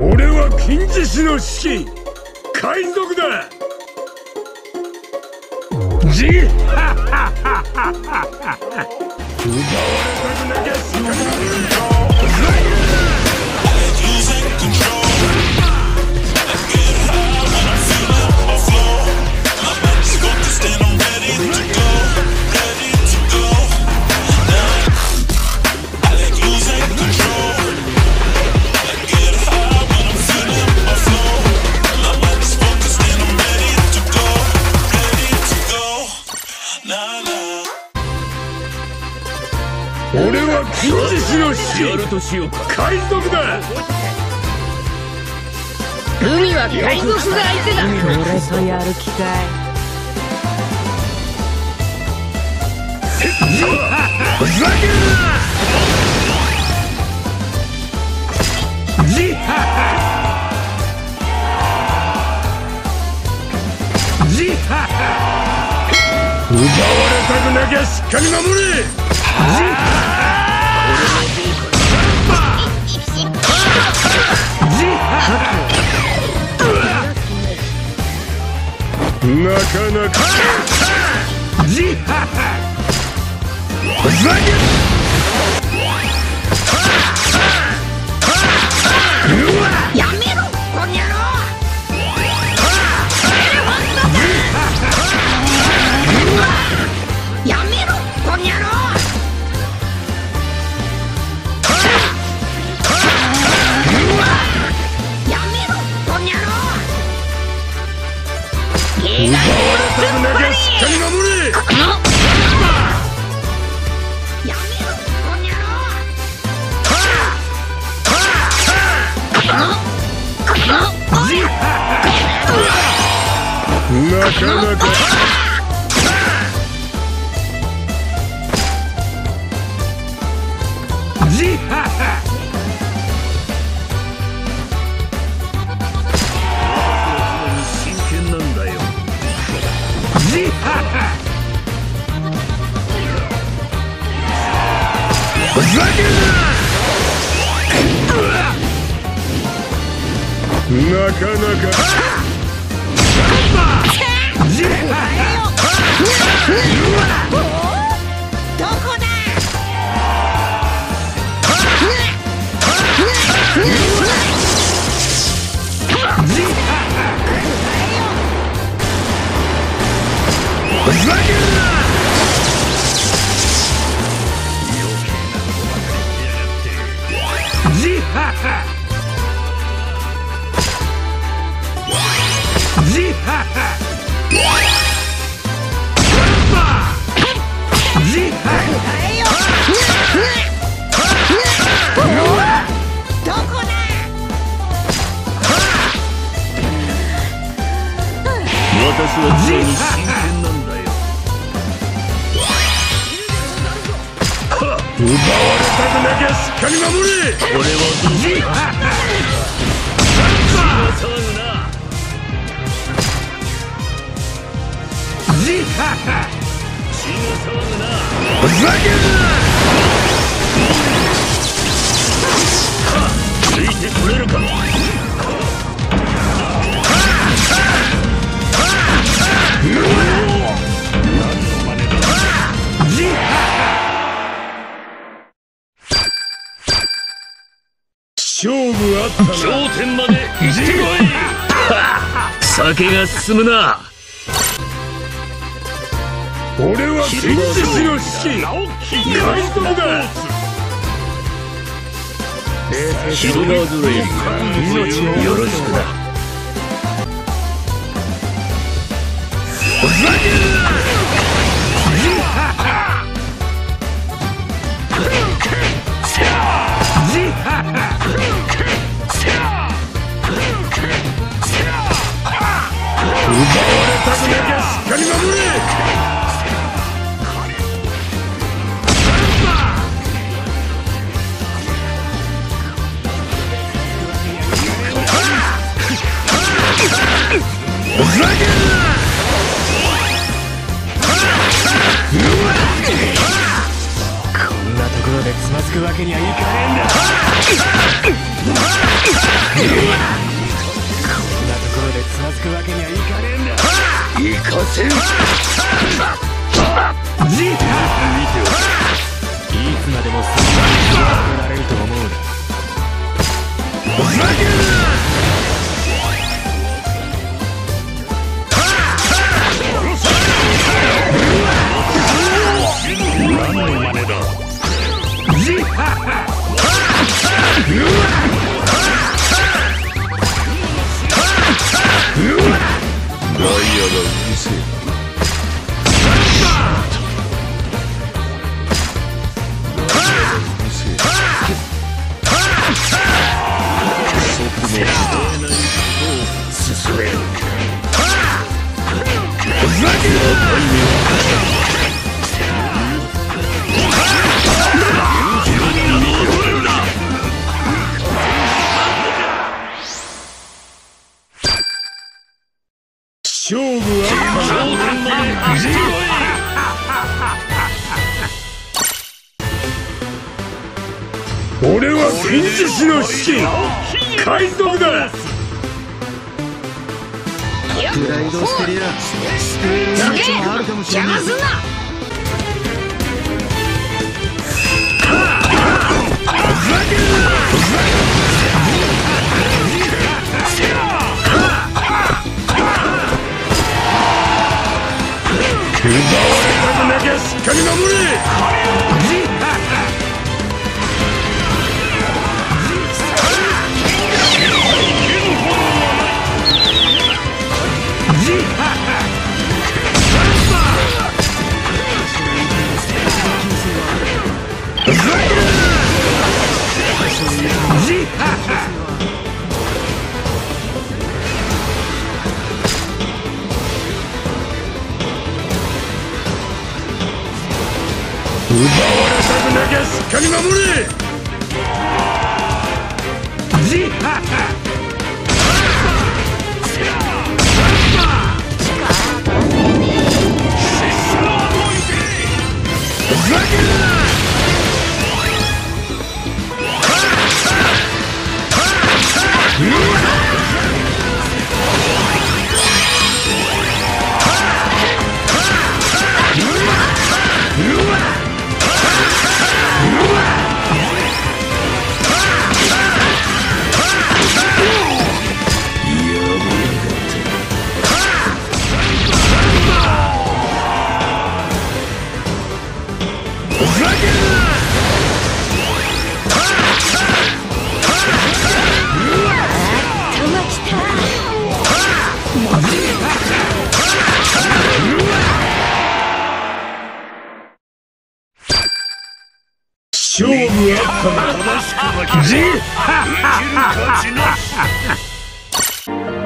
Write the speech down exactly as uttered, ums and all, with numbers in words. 俺は金獅子の式海賊だジッハッハッハッハッハッハッ奪われたくなきゃ仕方ないぞ 俺は金獅子の式海賊だ海は海賊が相手だ俺とやる気かいふざけるなジッハハジッハハ奪われたくなきゃしっかり守れ やめろこにゃろ 進むな俺は金獅子の式海賊だ広がずれ命をよろしくだふざけるこんなところでつまずくわけにはいかねえんだ楽しくはきじははははは